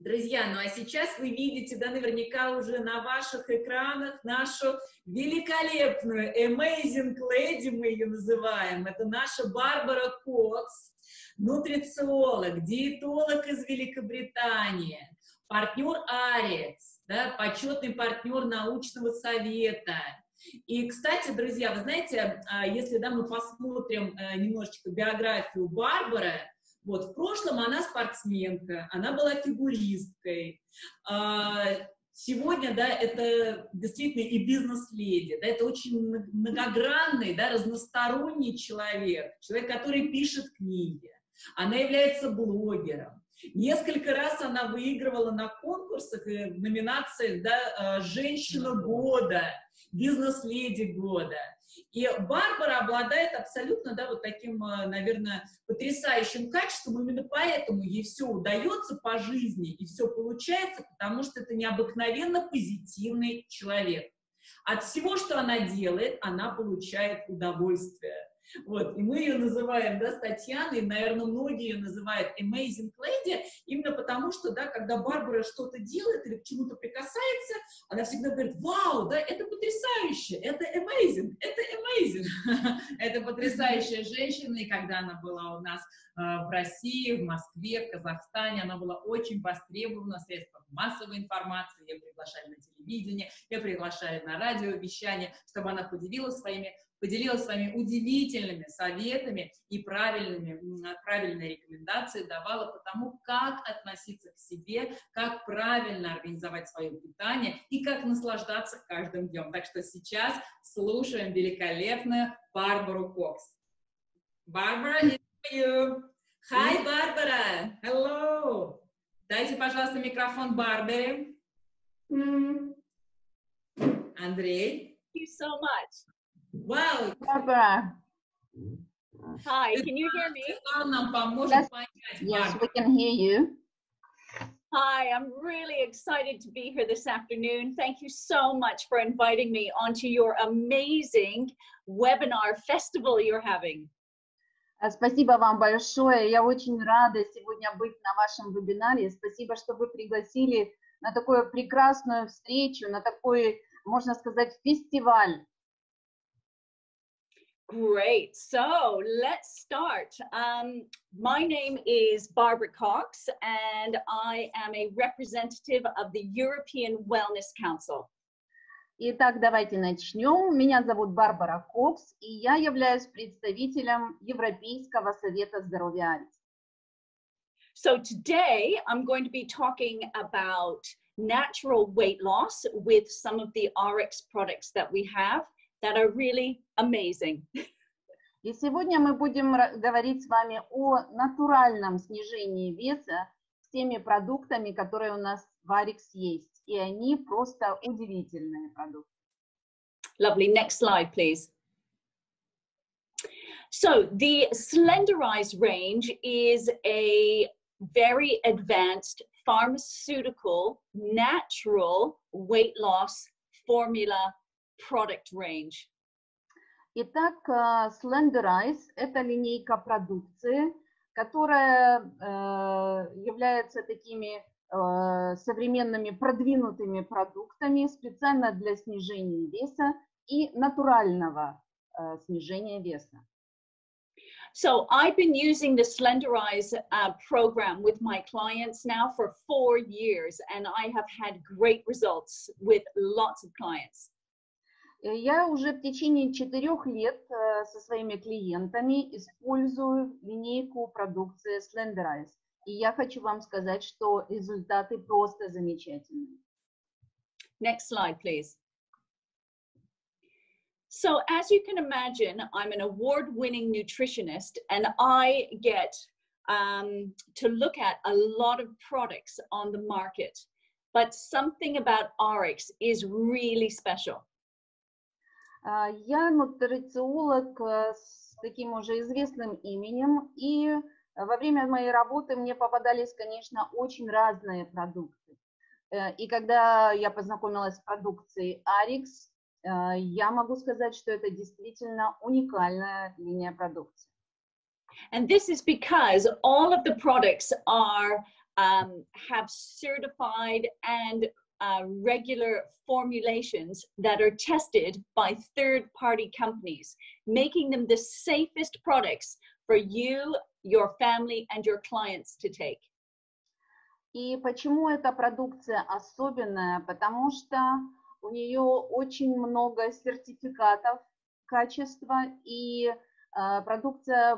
Друзья, ну а сейчас вы видите, да, наверняка уже на ваших экранах нашу великолепную Amazing Lady, мы ее называем, это наша Барбара Кокс, нутрициолог, диетолог из Великобритании, партнер ARIIX, да, почетный партнер научного совета. И, кстати, друзья, вы знаете, если да, мы посмотрим немножечко биографию Барбары, вот, в прошлом она спортсменка, она была фигуристкой. Сегодня, да, это действительно и бизнес-леди, да, это очень многогранный, да, разносторонний человек, человек, который пишет книги, она является блогером. Несколько раз она выигрывала на конкурсах и в номинациях, да, «Женщина года», «Бизнес-леди года». И Барбара обладает абсолютно, да, вот таким, наверное, потрясающим качеством, именно поэтому ей все удается по жизни и все получается, потому что это необыкновенно позитивный человек. От всего, что она делает, она получает удовольствие. Вот, и мы ее называем, да, Татьяной, наверное, многие ее называют Amazing Lady, именно потому что, да, когда Барбара что-то делает или к чему-то прикасается, она всегда говорит: вау, да, это потрясающе, это amazing, это потрясающая женщина, и когда она была у нас в России, в Москве, в Казахстане, она была очень востребована в средствах массовой информации, ее приглашали на телевидение, ее приглашали на радиовещание, чтобы она поделилась с вами удивительными советами и правильные рекомендации давала по тому, как относиться к себе, как правильно организовать свое питание и как наслаждаться каждым днем. Так что сейчас слушаем великолепную Барбару Кокс. Барбара, it's for you. Hi, Барбара. Hello. Дайте, пожалуйста, микрофон Барбаре. Андрей. Thank you so much. Wow, Barbara. Hi, can you hear me? Yes, we can hear you. Hi, I'm really excited to be here this afternoon. Thank you so much for inviting me onto your amazing webinar festival you're having. Спасибо вам большое. Я очень рада сегодня быть на вашем вебинаре. Спасибо, что вы пригласили на такую прекрасную встречу, на такой, можно сказать, фестиваль. Great. So let's start. My name is Barbara Cox, and I am a representative of the European Wellness Council. Итак, давайте начнем. Меня зовут Барбара Кокс, и я являюсь представителем Европейского совета здоровья. So today I'm going to be talking about natural weight loss with some of the ARIIX products that we have. That are really amazing. И сегодня мы будем говорить с вами о натуральном снижении веса с теми продуктами, которые у нас в ARIIX есть, и они просто удивительные продукты. Lovely. Next slide, please. So the Slenderiiz range is a very advanced pharmaceutical natural weight loss formula. Product range. Итак, Slenderiiz – это линейка продукции, которая является такими современными продвинутыми продуктами специально для снижения веса и натурального снижения веса. So I've been using the Slenderiiz program with my clients now for 4 years, and I have had great results with lots of clients. Я уже в течение 4 лет со своими клиентами использую линейку продукции Slenderiiz. И я хочу вам сказать, что результаты просто замечательные. Next slide, please. So, as you can imagine, I'm an award-winning nutritionist, and I get to look at a lot of products on the market. But something about ARIIX is really special. Я нутрициолог с таким уже известным именем, и во время моей работы мне попадались, конечно, очень разные продукты. И когда я познакомилась с продукцией ARIIX, я могу сказать, что это действительно уникальная линия продукции. And this is because all of the products are have certified and regular formulations that are tested by third-party companies, making them the safest products for you, your family, and your clients to take. И почему эта продукция особенная? Потому что у нее очень много сертификатов качества, и продукция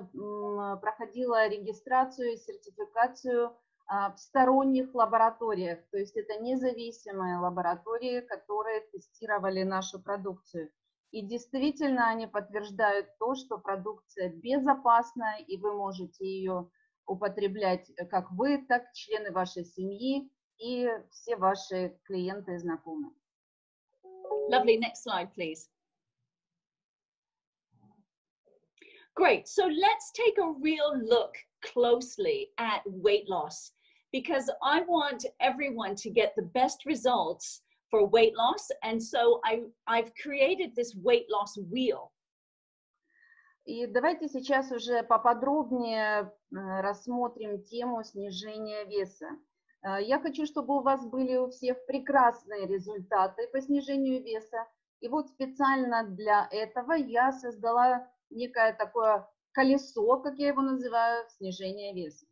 проходила регистрацию, сертификацию в сторонних лабораториях. То есть это независимые лаборатории, которые тестировали нашу продукцию. И действительно они подтверждают то, что продукция безопасна, и вы можете ее употреблять как вы, так и члены вашей семьи и все ваши клиенты и знакомые. Lovely. Next slide, please. Great. So let's take a real look closely at weight loss, because I want everyone to get the best results for weight loss. And so I've created this weight loss wheel. И давайте сейчас уже поподробнее рассмотрим тему снижения веса. Я хочу, чтобы у вас были у всех прекрасные результаты по снижению веса. И вот специально для этого я создала некое такое колесо, как я его называю, снижение веса.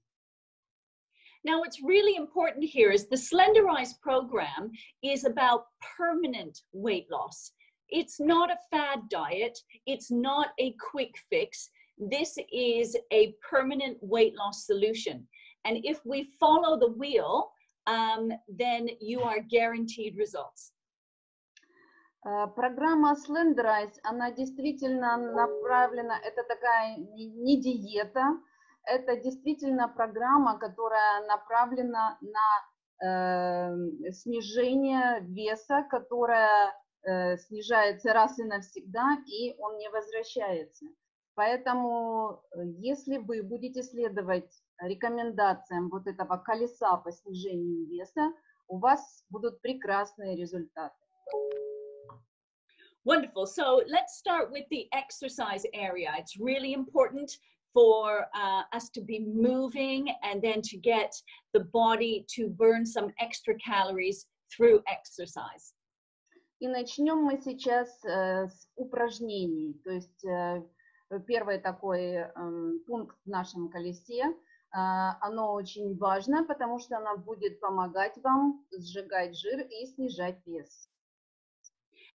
Now, what's really important here is the Slenderiiz program is about permanent weight loss. It's not a fad diet. It's not a quick fix. This is a permanent weight loss solution. And if we follow the wheel, then you are guaranteed results. Программа Slenderiiz, она действительно направлена, это такая не диета, это действительно программа, которая направлена на снижение веса, которая снижается раз и навсегда, и он не возвращается. Поэтому, если вы будете следовать рекомендациям вот этого колеса по снижению веса, у вас будут прекрасные результаты. Wonderful. So let's start with the exercise area. It's really important for us to be moving and then to get the body to burn some extra calories through exercise. И начнем мы сейчас с упражнений. То есть первый такой пункт в нашем колесе. Оно очень важно, потому что оно будет помогать вам сжигать жир и снижать вес.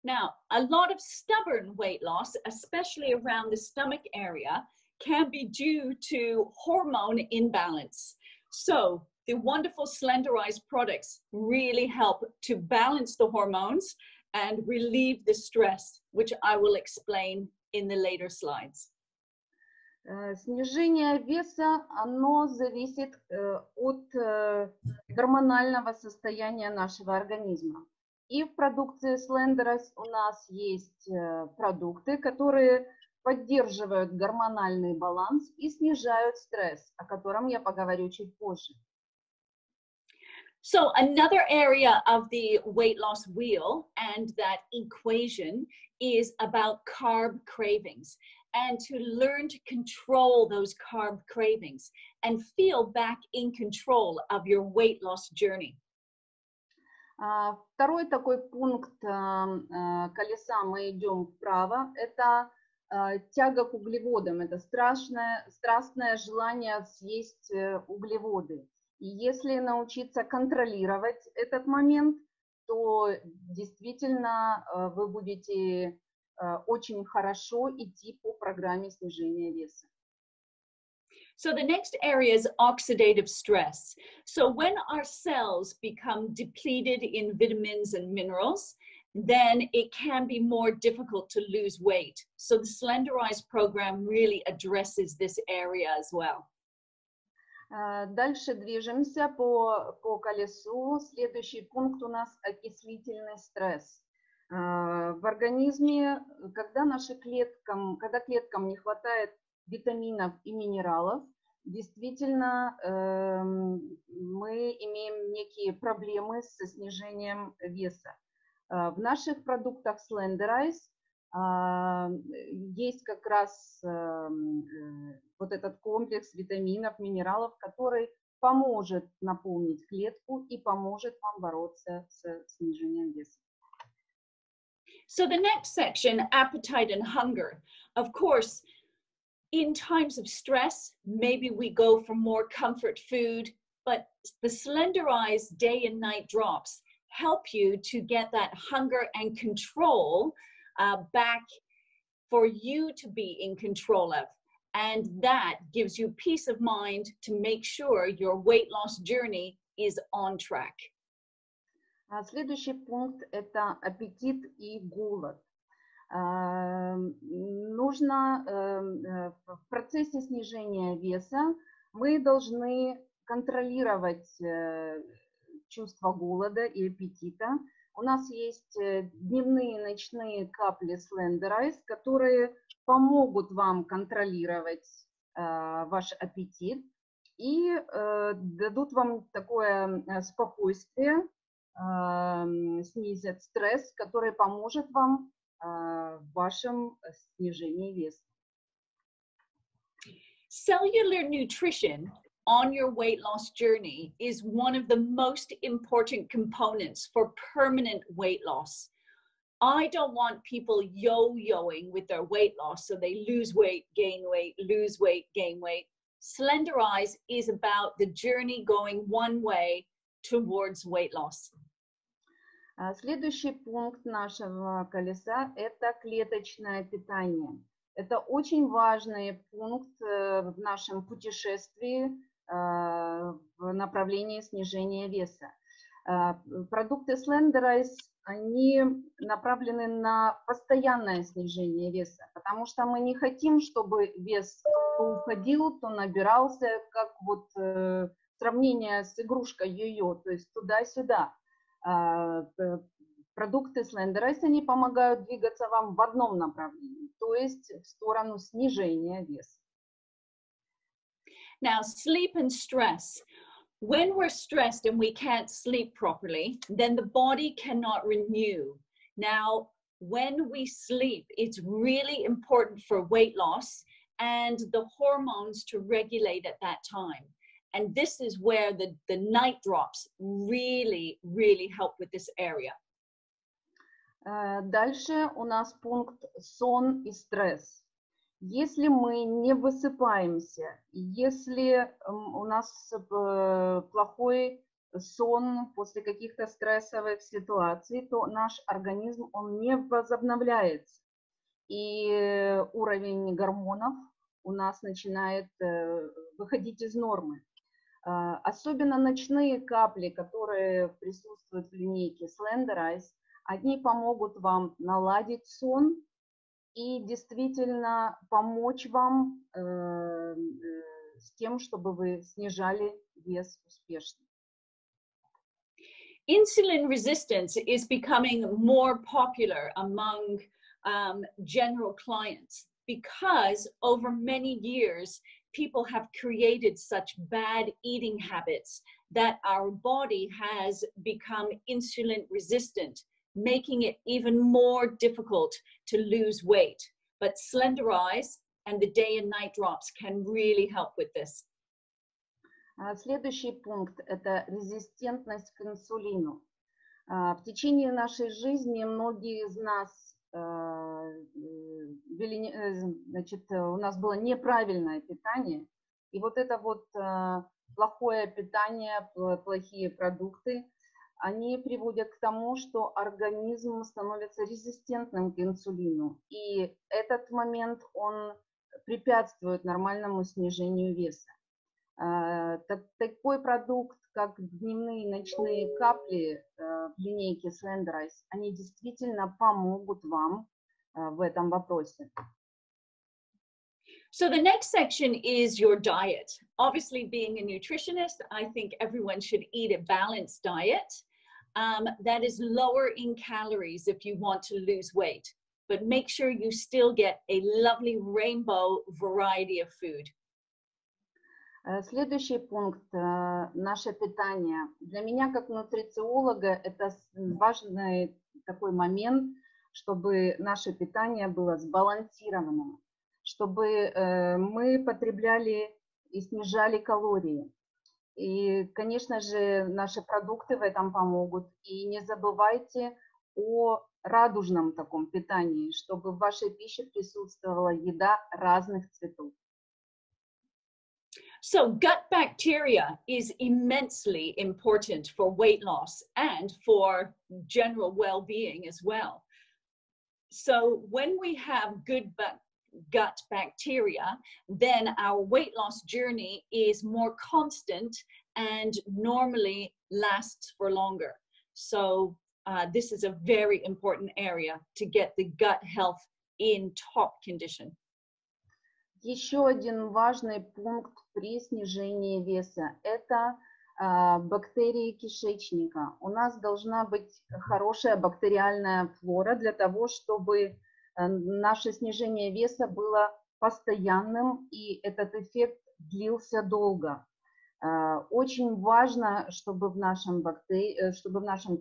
Now, a lot of stubborn weight loss, especially around the stomach area, can be due to hormone imbalance. So the wonderful Slenderiiz products really help to balance the hormones and relieve the stress, which I will explain in the later slides. Снижение веса, оно зависит от гормонального состояния нашего организма. И в продукции Slenderiiz у нас есть продукты, которые поддерживают гормональный баланс и снижают стресс, о котором я поговорю чуть позже. So another area of the weight loss wheel and that equation is about carb cravings, and to learn to control those carb cravings and feel back in control of your weight loss journey. Второй такой пункт колеса «Мы идем вправо» – это тяга к углеводам, это страстное желание съесть углеводы. И если научиться контролировать этот момент, то действительно вы будете очень хорошо идти по программе снижения веса. So the next area is oxidative stress. So when our cells become depleted in vitamins and minerals, then it can be more difficult to lose weight. So the Slenderiiz program really addresses this area as well. Дальше движемся по колесу. Следующий пункт у нас окислительный стресс. В организме, когда клеткам не хватает витаминов и минералов, действительно мы имеем некие проблемы со снижением веса. В наших продуктах Slenderiiz есть как раз вот этот комплекс витаминов, минералов, который поможет наполнить клетку и поможет вам бороться с снижением веса. So the next section, appetite and hunger. Of course, in times of stress, maybe we go for more comfort food, but the Slenderiiz day and night drops help you to get that hunger and control back for you to be in control of. And that gives you peace of mind to make sure your weight loss journey is on track. Следующий пункт – это аппетит и голод. Нужно в процессе снижения веса мы должны контролировать чувство голода и аппетита. У нас есть дневные и ночные капли Slenderiiz, которые помогут вам контролировать ваш аппетит и дадут вам такое спокойствие, снизят стресс, который поможет вам в вашем снижении веса. Cellular nutrition on your weight loss journey is one of the most important components for permanent weight loss. I don't want people yo-yoing with their weight loss, so they lose weight, gain weight, lose weight, gain weight. Slenderiiz is about the journey going one way towards weight loss. Следующий пункт нашего колеса – это клеточное питание. Это очень важный пункт в нашем путешествии в направлении снижения веса. Продукты Slenderiiz, они направлены на постоянное снижение веса, потому что мы не хотим, чтобы вес то уходил, то набирался, как вот сравнение с игрушкой йо-йо, то есть туда-сюда. Продукты Slenderiiz, они помогают двигаться вам в одном направлении, то есть в сторону снижения веса. Now, sleep and stress. When we're stressed and we can't sleep properly, then the body cannot renew. Now, when we sleep, it's really important for weight loss and the hormones to regulate at that time. And this is where the night drops really, really help with this area. Дальше у нас пункт сон и стресс. Если мы не высыпаемся, если у нас плохой сон после каких-то стрессовых ситуаций, то наш организм, он не возобновляется. И уровень гормонов у нас начинает выходить из нормы. Особенно ночные капли, которые присутствуют в линейке Slenderiiz, они помогут вам наладить сон и действительно помочь вам с тем, чтобы вы снижали вес успешно. Insulin resistance is becoming more popular among general clients because over many years people have created such bad eating habits that our body has become insulin resistant, making it even more difficult to lose weight. But Slenderiiz and the day and night drops can really help with this. Следующий пункт – это резистентность к инсулину. В течение нашей жизни многие из нас, значит, у нас было неправильное питание. И вот это вот плохое питание, плохие продукты, они приводят к тому, что организм становится резистентным к инсулину. И этот момент, он препятствует нормальному снижению веса. Такой продукт, как дневные и ночные капли в линейке Slenderiiz, они действительно помогут вам в этом вопросе. So the next section is your diet. Obviously, being a nutritionist, I think everyone should eat a balanced diet that is lower in calories if you want to lose weight, but make sure you still get a lovely rainbow variety of food. Следующий пункт – наше питание. Для меня, как нутрициолога, это важный такой момент, чтобы наше питание было сбалансированным, чтобы мы потребляли и снижали калории. И, конечно же, наши продукты в этом помогут. И не забывайте о радужном таком питании, чтобы в вашей пище присутствовала еда разных цветов. So gut bacteria is immensely important for weight loss and for general well-being as well. So when we have good gut bacteria, then our weight loss journey is more constant and normally lasts for longer. So this is a very important area to get the gut health in top condition. Еще один важный пункт при снижении веса – это бактерии кишечника. У нас должна быть хорошая бактериальная флора для того, чтобы наше снижение веса было постоянным и этот эффект длился долго. Очень важно, чтобы в нашем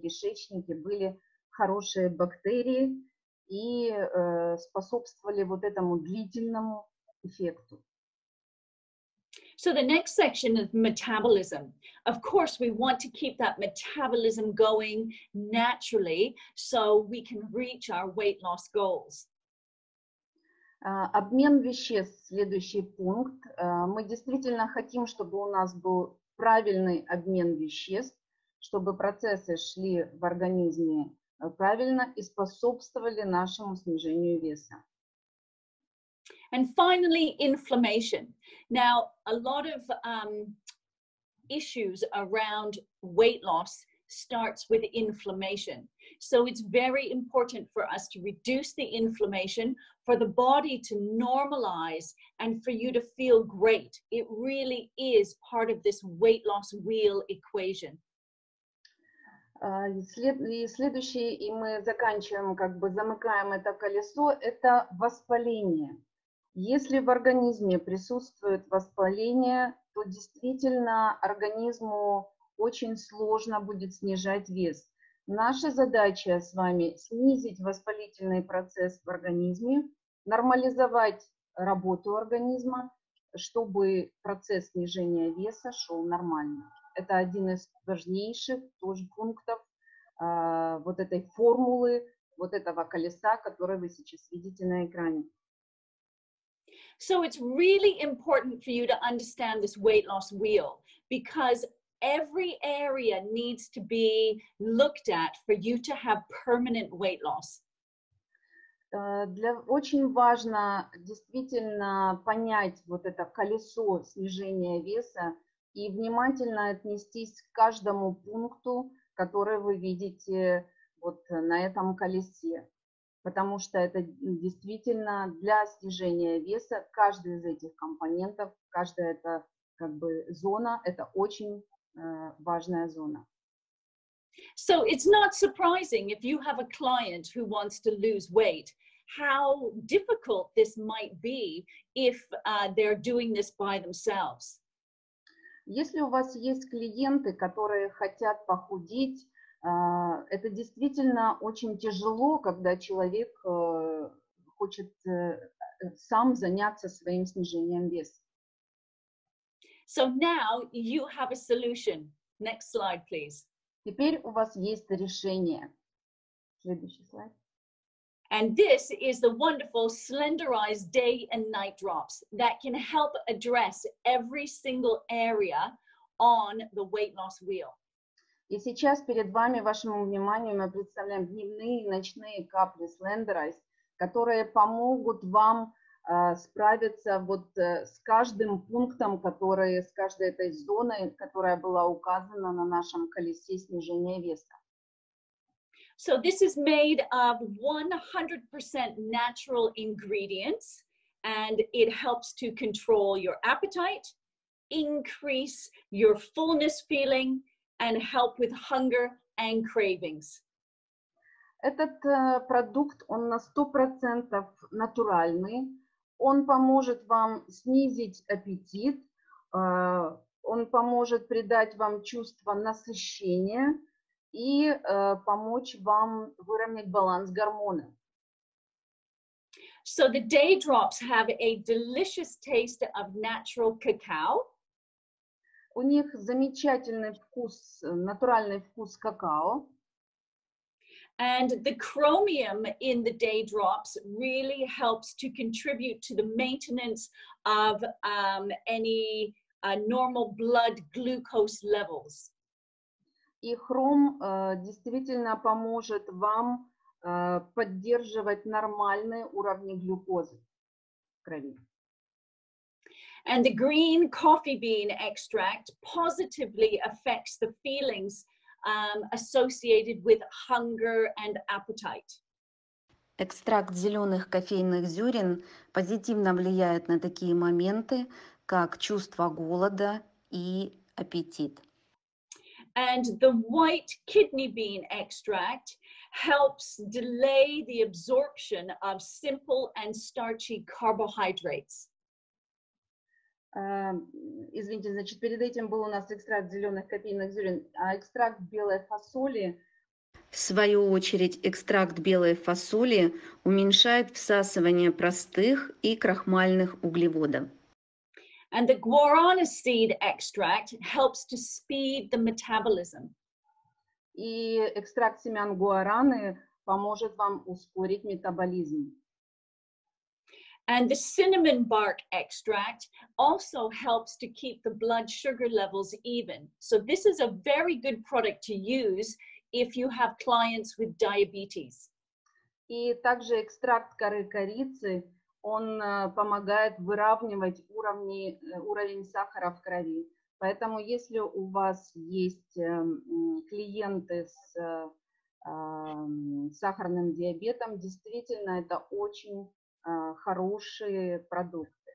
кишечнике были хорошие бактерии и способствовали вот этому длительному эффекту. So the next section is metabolism. Of course, we want to keep that metabolism going naturally so we can reach our weight loss goals. Обмен веществ, следующий пункт. Мы действительно хотим, чтобы у нас был правильный обмен веществ, чтобы процессы шли в организме правильно и способствовали нашему снижению веса. And finally, inflammation. Now, a lot of issues around weight loss starts with inflammation. So it's very important for us to reduce the inflammation, for the body to normalize, and for you to feel great. It really is part of this weight loss wheel equation. И следующий, и мы заканчиваем, как бы замыкаем это колесо, это воспаление. Если в организме присутствует воспаление, то действительно организму очень сложно будет снижать вес. Наша задача с вами снизить воспалительный процесс в организме, нормализовать работу организма, чтобы процесс снижения веса шел нормально. Это один из важнейших тоже пунктов вот этой формулы, вот этого колеса, которое вы сейчас видите на экране. So it's really important for you to understand this weight loss wheel because every area needs to be looked at for you to have permanent weight loss. Очень важно действительно понять вот это колесо снижения веса и внимательно отнестись к каждому пункту, который вы видите вот на этом колесе. Потому что это действительно для снижения веса каждый из этих компонентов, каждая эта как бы зона, это очень важная зона. So it's not surprising if you have a client who wants to lose weight, how difficult this might be if they're doing this by themselves. Если у вас есть клиенты, которые хотят похудеть, это действительно очень тяжело, когда человек хочет сам заняться своим снижением веса. So now you have a solution. Next slide, please. Теперь у вас есть решение. Следующий слайд. And this is the wonderful Slenderiiz day and night drops that can help address every single area on the weight loss wheel. И сейчас перед вами, вашему вниманию, мы представляем дневные и ночные капли Slenderiiz, которые помогут вам справиться вот с каждым пунктом, с каждой этой зоной, которая была указана на нашем колесе снижения веса. So this is made of 100% natural ingredients, and it helps to control your appetite, increase your fullness feeling, and help with hunger and cravings. Этот продукт, он на 100% натуральный. Он поможет вам снизить аппетит. Он поможет придать вам чувство насыщения и помочь вам выровнять баланс гормонов. So the day drops have a delicious taste of natural cacao. У них замечательный вкус, натуральный вкус какао. And the chromium in the day drops really helps to contribute to the maintenance of any normal blood glucose levels. И хром действительно поможет вам поддерживать нормальные уровни глюкозы в крови. And the green coffee bean extract positively affects the feelings associated with hunger and appetite. Экстракт зеленых кофейных зерен позитивно влияет на такие моменты, как чувство голода и аппетит. And the white kidney bean extract helps delay the absorption of simple and starchy carbohydrates. Извините, значит, перед этим был у нас экстракт зеленых кофейных зерен, а экстракт белой фасоли. В свою очередь, экстракт белой фасоли уменьшает всасывание простых и крахмальных углеводов. And the guarana seed extract helps to speed the metabolism. И экстракт семян гуараны поможет вам ускорить метаболизм. And the cinnamon bark extract also helps to keep the blood sugar levels even. So this is a very good product to use if you have clients with diabetes. И также экстракт коры корицы, он помогает выравнивать уровень сахара в крови. Поэтому если у вас есть клиенты с сахарным диабетом, действительно это очень хорошие продукты.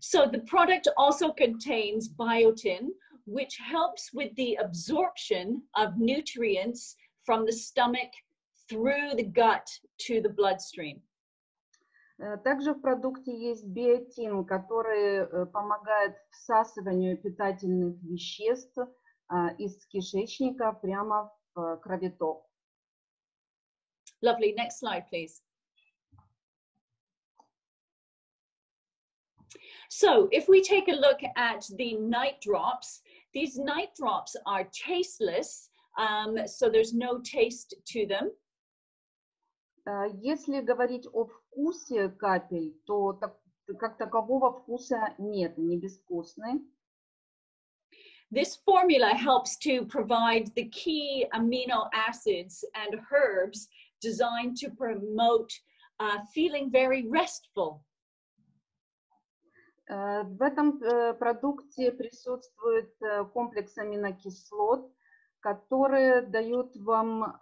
So the product also contains biotin, which helps with the absorption of nutrients from the stomach through the gut to the bloodstream. Также в продукте есть биотин, который помогает всасыванию питательных веществ из кишечника прямо в кровоток. Lovely. Next slide, please. So if we take a look at the night drops, these night drops are tasteless, so there's no taste to them. Если говорить о вкусе капель, то как такового вкуса нет, не безвкусны. This formula helps to provide the key amino acids and herbs designed to promote feeling very restful. В этом продукте присутствует комплекс аминокислот, которые дают вам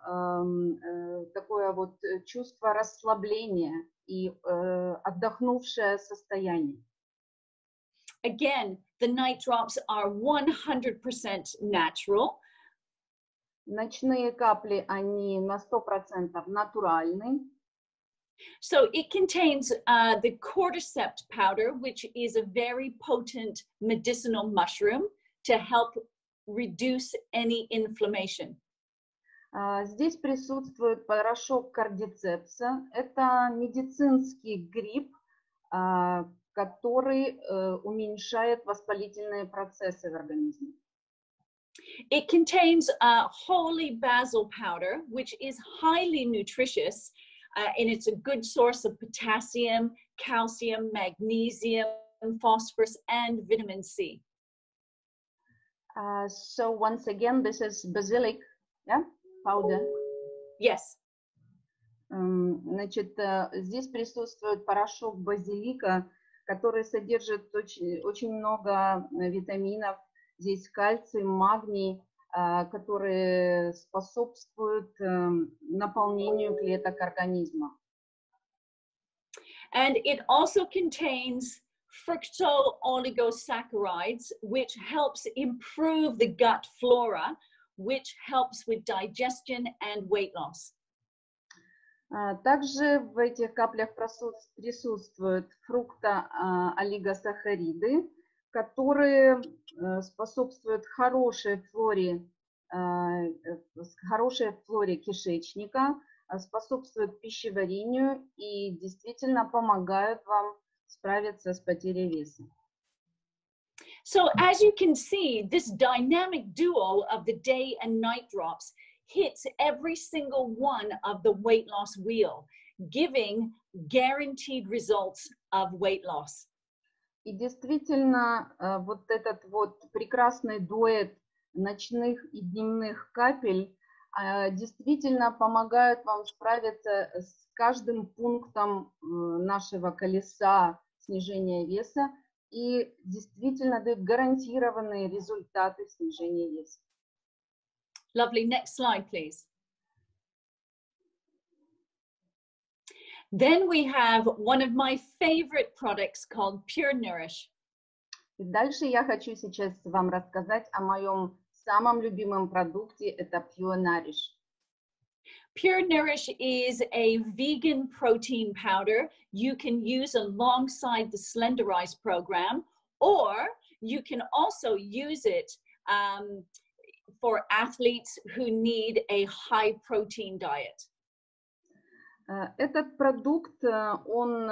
такое вот чувство расслабления и отдохнувшее состояние. Again, the night drops are 100% natural. Ночные капли, они на 100% натуральны. So it contains the cordyceps powder, which is a very potent medicinal mushroom to help reduce any inflammation. Здесь присутствует порошок кордицепса. Это медицинский гриб, который уменьшает воспалительные процессы в организме. It contains holy basil powder, which is highly nutritious. And it's a good source of potassium, calcium, magnesium, phosphorus, and vitamin C. So once again, this is basilic, yeah, powder. Yes. Значит, здесь присутствует порошок базилика, который содержит очень много витаминов. Здесь кальций, магний, которые способствуют наполнению клеток организма. And it also contains fructo-oligosaccharides, which helps improve the gut flora, which helps with digestion and weight loss. Также в этих каплях присутствуют фруктоолигосахариды, которые способствуют хорошей флоре кишечника, способствуют пищеварению и действительно помогают вам справиться с потерей веса. So as you can see, this dynamic duo of the day and night drops hits every single one of the weight loss wheel, giving guaranteed results of weight loss. И действительно, вот этот вот прекрасный дуэт ночных и дневных капель действительно помогает вам справиться с каждым пунктом нашего колеса снижения веса и действительно дает гарантированные результаты снижения веса. Lovely. Next slide, please. Then we have one of my favorite products called Pure Nourish. Дальше я хочу сейчас вам рассказать о моем самом любимом продукте, это Pure Nourish. Pure Nourish is a vegan protein powder you can use alongside the Slenderiiz program, or you can also use it for athletes who need a high protein diet. Этот продукт, он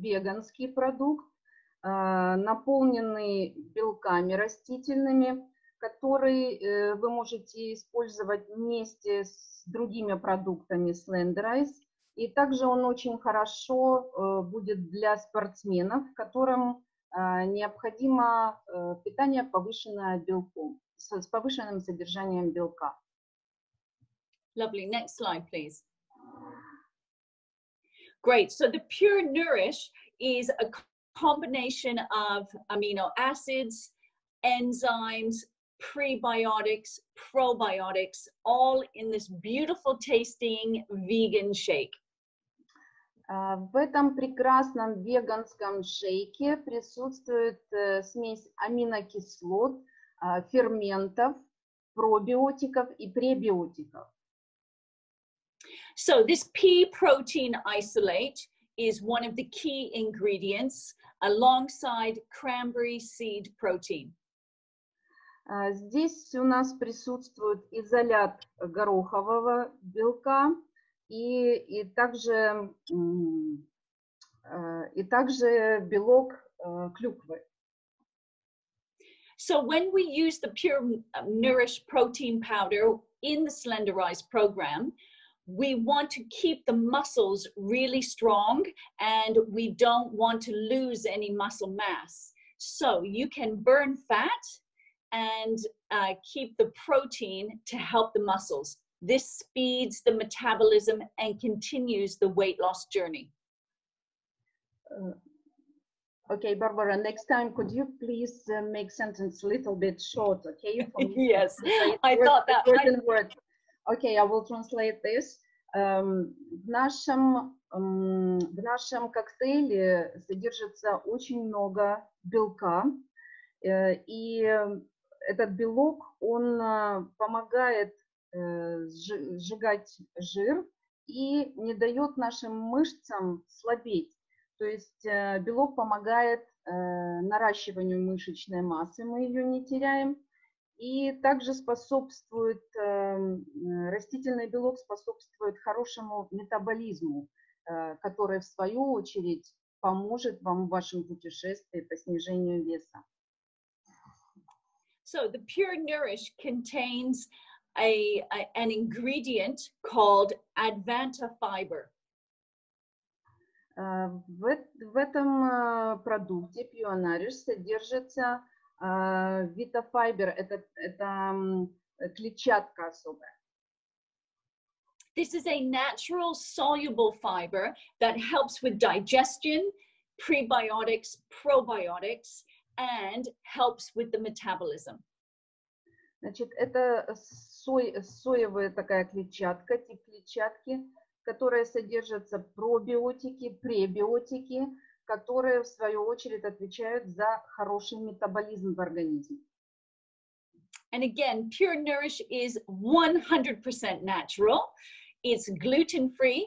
веганский продукт, наполненный белками растительными, который вы можете использовать вместе с другими продуктами Slenderiiz. И также он очень хорошо будет для спортсменов, которым необходимо питание повышенное белком, с повышенным содержанием белка. Lovely. Next slide, please. Great. So the Pure Nourish is a combination of amino acids, enzymes, prebiotics, probiotics, all in this beautiful tasting vegan shake. В этом прекрасном веганском шейке присутствует смесь аминокислот, ферментов, пробиотиков и пребиотиков. So this pea protein isolate is one of the key ingredients alongside cranberry seed protein. Здесь у нас присутствует изолят горохового белка и также белок клюквы. So when we use the Pure Nourish protein powder in the Slenderiiz program, we want to keep the muscles really strong and we don't want to lose any muscle mass. So you can burn fat and keep the protein to help the muscles. This speeds the metabolism and continues the weight loss journey. Okay, Barbara, next time, could you please make sentence a little bit short, okay? Yes, I thought that. Okay, I will translate this. В нашем коктейле содержится очень много белка, и этот белок, он помогает сжигать жир и не дает нашим мышцам слабеть. То есть белок помогает наращиванию мышечной массы, мы ее не теряем. И также способствует, растительный белок способствует хорошему метаболизму, который в свою очередь поможет вам в вашем путешествии по снижению веса. So the Pure Nourish contains an ingredient called Advanta fiber. В этом продукте Pure Nourish содержится Vitafiber, это клетчатка особая. This is a natural soluble fiber that helps with digestion, prebiotics, probiotics, and helps with the metabolism. Значит, это соевая такая клетчатка, тип клетчатки, которая содержится пробиотики, пребиотики, которые в свою очередь отвечают за хороший метаболизм в организме. And again, Pure Nourish is 100% natural. It's gluten-free,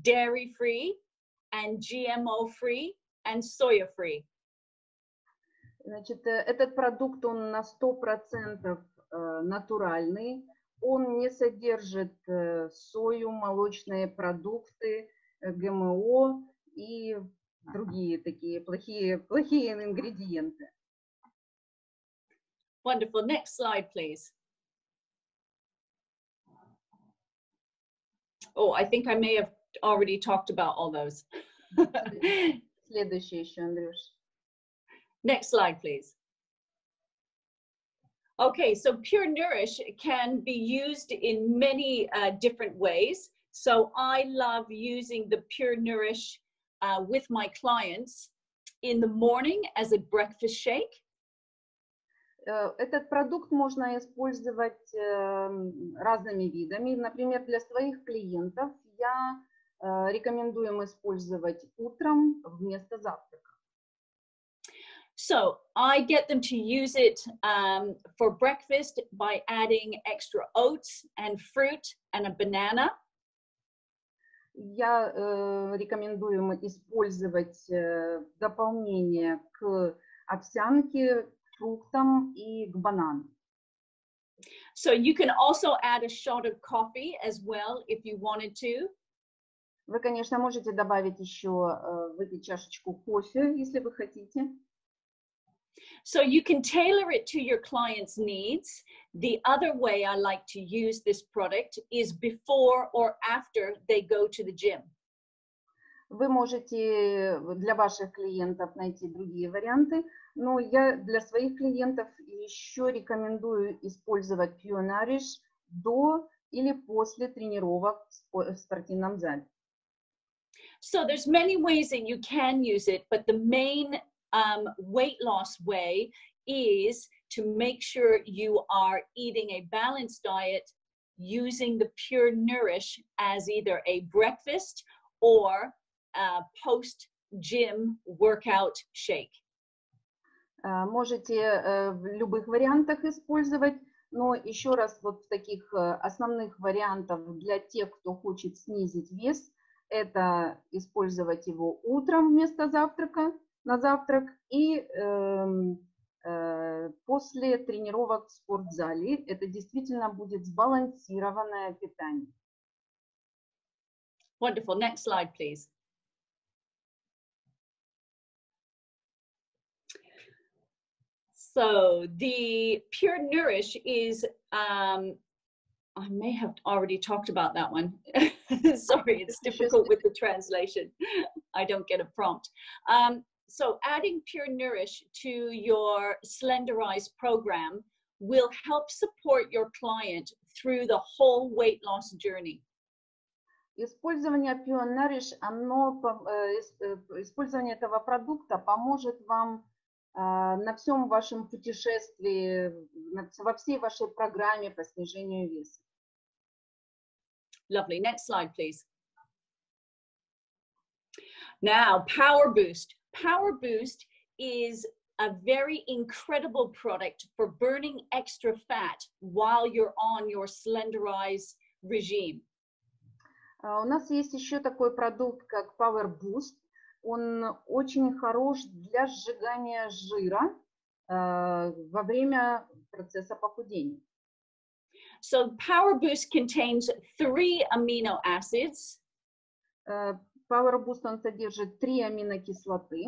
dairy-free, and GMO-free, and soya-free. Значит, этот продукт, он на 100% натуральный. Он не содержит сою, молочные продукты, ГМО и другие такие плохие ингредиенты. Wonderful. Next slide, please. Oh, I think I may have already talked about all those. Next slide, please. Okay, so Pure Nourish can be used in many different ways. So I love using the Pure Nourish with my clients in the morning as a breakfast shake. Этот продукт можно использовать разными видами. Например, для своих клиентов я рекомендую им использовать утром вместо завтрака. So I get them to use it for breakfast by adding extra oats and fruit and a banana. Я рекомендую им использовать дополнение к овсянке, к фруктам и к банану. So you can also add a shot of coffee as well if you wanted to. Вы, конечно, можете добавить еще, выпить чашечку кофе, если вы хотите. So you can tailor it to your client's needs. The other way I like to use this product is before or after they go to the gym. Вы можете для ваших клиентов найти другие варианты, но я для своих клиентов еще рекомендую использовать Pure Nourish до или после тренировок в спортивном зале. So there's many ways that you can use it, but the main weight loss way is to make sure you are eating a balanced diet using the Pure Nourish as either a breakfast or post-gym workout shake. Можете в любых вариантах использовать, но еще раз вот в таких основных вариантов для тех, кто хочет снизить вес, это использовать его утром вместо завтрака. На завтрак и после тренировок в спортзале. Это действительно будет сбалансированное питание. Wonderful. Next slide, please. So the Pure Nourish is, I may have already talked about that one. Sorry, it's difficult with the translation. I don't get a prompt. So adding Pure Nourish to your Slenderiiz program will help support your client through the whole weight loss journey. Использование этого продукта поможет вам на всем вашем путешествии, во всей вашей программе по снижению веса. Lovely. Next slide, please. Now, Power Boost. Power Boost is a very incredible product for burning extra fat while you're on your Slenderiiz regime. У нас есть еще такой продукт, как Power Boost. Он очень хорош для сжигания жира во время процесса похудения. So Power Boost contains 3 amino acids. Power Boost он содержит 3 аминокислоты.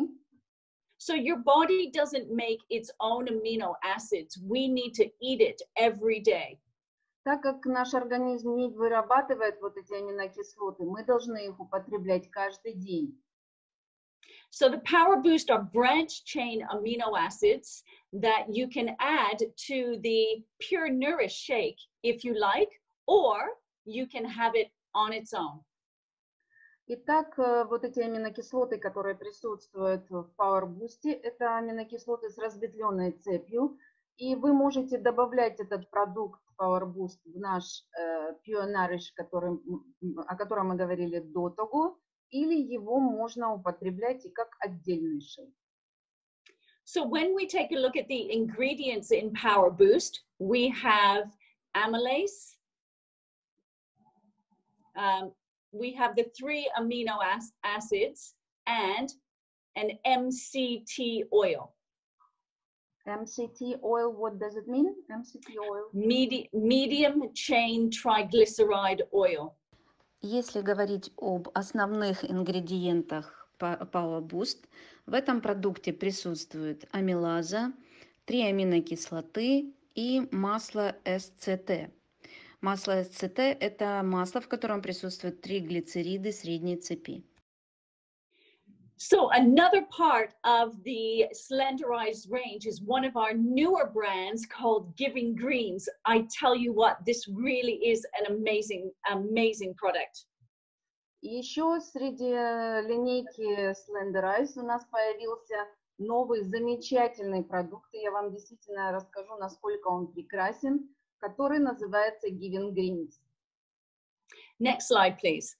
So your body doesn't make its own amino acids. We need to eat it every day. Так как наш организм не вырабатывает вот эти аминокислоты, мы должны их употреблять каждый день. So the Power Boost are branched chain amino acids that you can add to the Pure Nourish shake if you like, or you can have it on its own. Итак, вот эти аминокислоты, которые присутствуют в Power Boost, это аминокислоты с разветвленной цепью, и вы можете добавлять этот продукт Power Boost в наш Pure Nourish, о котором мы говорили до того, или его можно употреблять и как отдельный шейк. So when we take a look at the ingredients in Power Boost, we have amylase. We have the 3 amino acids and an MCT oil. MCT oil, what does it mean? MCT oil? Medium chain triglyceride oil. Если говорить об основных ингредиентах Power Boost, в этом продукте присутствует амилаза, 3 аминокислоты и масло СЦТ. Масло СЦТ – это масло, в котором присутствуют 3 глицериды средней цепи. So another part of the Slenderiiz range is one of our newer brands called Giving Greens. I tell you what, this really is an amazing, amazing product. Еще среди линейки Slenderiiz у нас появился новый замечательный продукт, и я вам действительно расскажу, насколько он прекрасен, который называется Giving Greens. Next slide, please.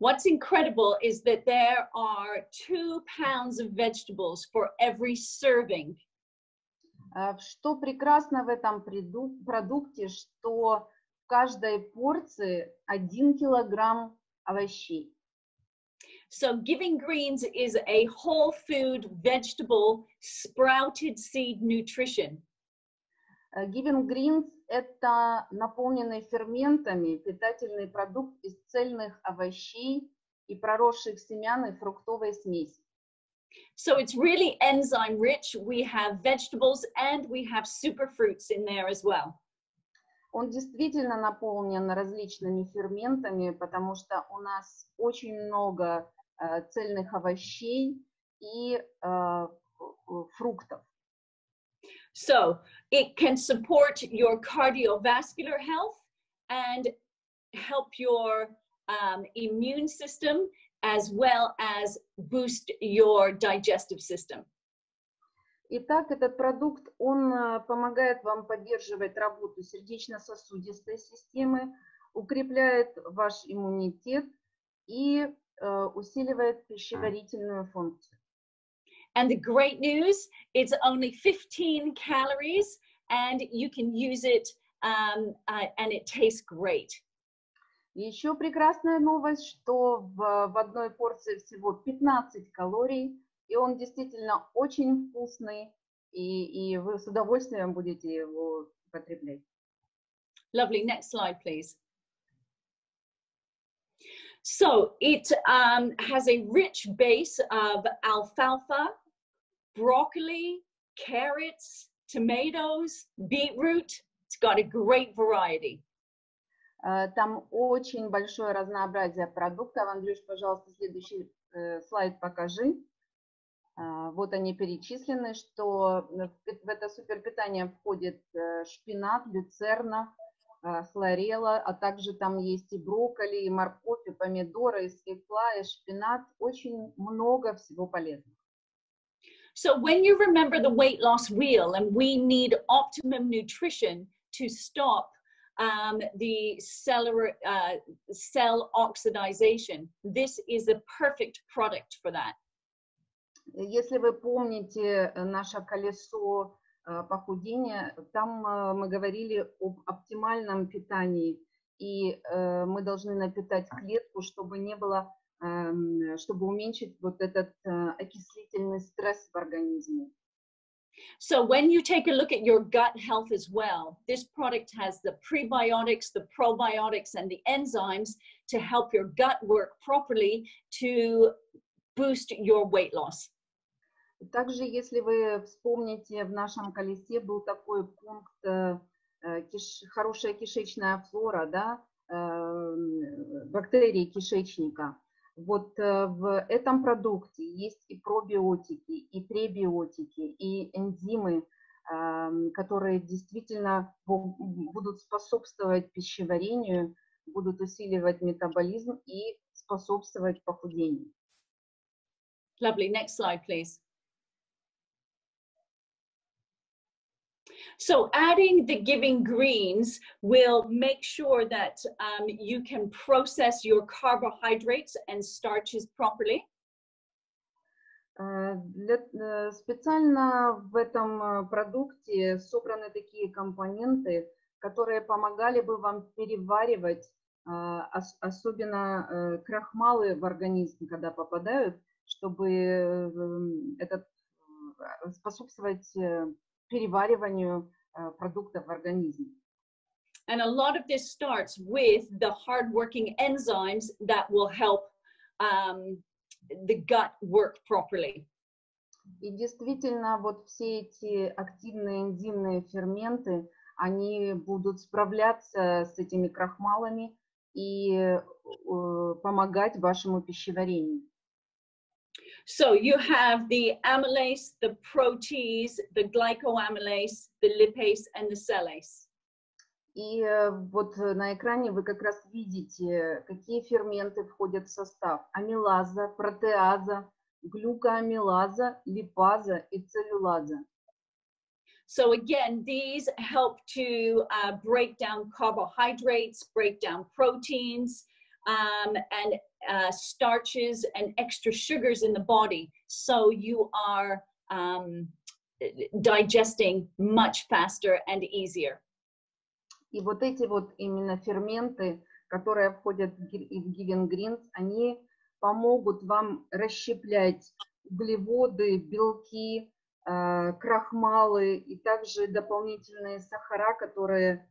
What's incredible is that there are 2 pounds of vegetables for every serving. Что прекрасно в этом продукте, что в каждой порции 1 килограмм овощей. So Giving Greens is a whole food vegetable sprouted seed nutrition. Giving Greens – это наполненный ферментами питательный продукт из цельных овощей и проросших семян и фруктовой смеси. So it's really enzyme rich. We have vegetables and we have superfruits in there as well. Он действительно наполнен различными ферментами, потому что у нас очень много цельных овощей и фруктов. So it can support your cardiovascular health and help your immune system as well as boost your digestive system. Итак, этот продукт, он помогает вам поддерживать работу сердечно-сосудистой системы, укрепляет ваш иммунитет и усиливает пищеварительную функцию. And the great news, it's only 15 calories and you can use it and it tastes great. Еще прекрасная новость, что в одной порции всего 15 калорий, и он действительно очень вкусный, и вы с удовольствием будете его потреблять. Lovely. Next slide, please. So it has a rich base of alfalfa, broccoli, carrots, tomatoes, beetroot. It's got a great variety. Там очень большое разнообразие продуктов. Андрюш, пожалуйста, следующий слайд покажи. Вот они перечислены, что в это суперпитание входит шпинат, люцерна, хлорелла, а также там есть и брокколи, и морковь, и помидоры, и свекла, и шпинат. Очень много всего полезного. So when you remember the weight loss wheel, and we need optimum nutrition to stop the cell oxidation, this is the perfect product for that. Если вы помните наше колесо похудения, там мы говорили об оптимальном питании, и мы должны напитать клетку, чтобы не было, чтобы уменьшить вот этот окислительный стресс в организме. So when you take a look at your gut health as well, this product has the prebiotics, the probiotics, and the enzymes to help your gut work properly to boost your weight loss. Также, если вы вспомните, в нашем колесе был такой пункт хорошая кишечная флора, да, бактерии кишечника. Вот в этом продукте есть и пробиотики, и пребиотики, и энзимы, которые действительно будут способствовать пищеварению, будут усиливать метаболизм и способствовать похудению. Lovely. Next slide, please. So adding the Giving Greens will make sure that you can process your carbohydrates and starches properly. Специально в этом продукте собраны такие компоненты, которые помогали бы вам переваривать, особенно крахмалы в организм, когда попадают, чтобы это способствовать перевариванию продуктов в организме. And a lot of this starts with the hard-working enzymes that will help the gut work properly. И действительно, вот все эти активные энзимные ферменты, они будут справляться с этими крахмалами и помогать вашему пищеварению. So you have the amylase, the protease, the glycoamylase, the lipase and the cellase. И вот на экране вы как раз видите, какие ферменты входят в состав: амилаза, протеаза, глюкоамилаза, липаза и целлюлаза. So again, these help to break down carbohydrates, break down proteins, and starches and extra sugars in the body, so you are digesting much faster and easier. И вот эти вот именно ферменты, которые входят в Giving Greens, они помогут вам расщеплять углеводы, белки, крахмалы и также дополнительные сахара, которые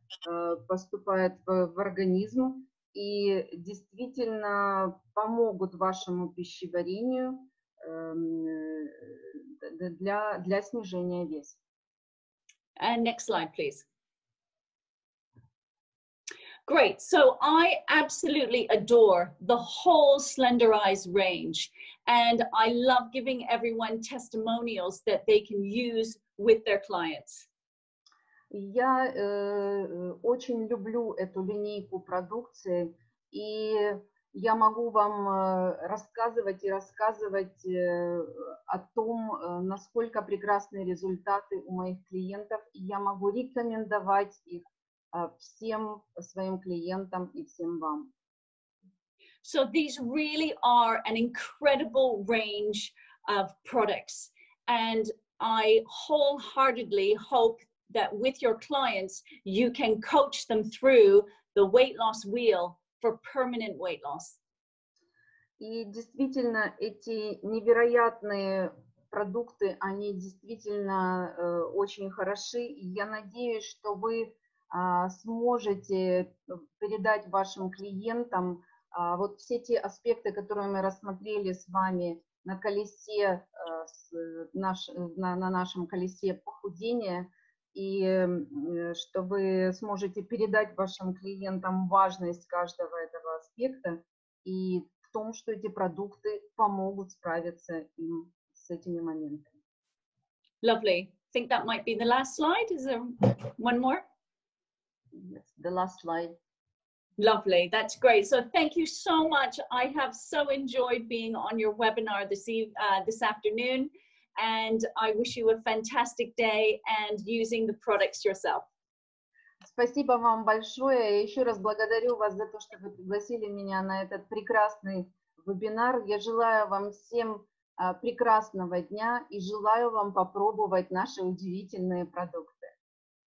поступают в организм, и действительно помогут вашему пищеварению для снижения веса. And next slide, please. Great. So I absolutely adore the whole Slenderiiz range, and I love giving everyone testimonials that they can use with their clients. Я очень люблю эту линейку продукции, и я могу вам рассказывать и рассказывать о том, насколько прекрасные результаты у моих клиентов, и я могу рекомендовать их всем своим клиентам и всем вам. So these really are an incredible range of products, and I wholeheartedly hope that with your clients you can coach them through the weight loss wheel for permanent weight loss. И действительно, эти невероятные продукты, они действительно очень хороши, и я надеюсь, что вы сможете передать вашим клиентам вот все те аспекты, которые мы рассмотрели с вами на колесе, на нашем колесе похудения, и что вы сможете передать вашим клиентам важность каждого этого аспекта и в том, что эти продукты помогут справиться им с этими моментами. Lovely. I think that might be the last slide. Is there one more? Yes, the last slide. Lovely, that's great. So thank you so much. I have so enjoyed being on your webinar this afternoon, and I wish you a fantastic day and using the products yourself. Спасибо вам большое. Я еще раз благодарю вас за то, что вы пригласили меня на этот прекрасный вебинар. Я желаю вам всем прекрасного дня и желаю вам попробовать наши удивительные продукты.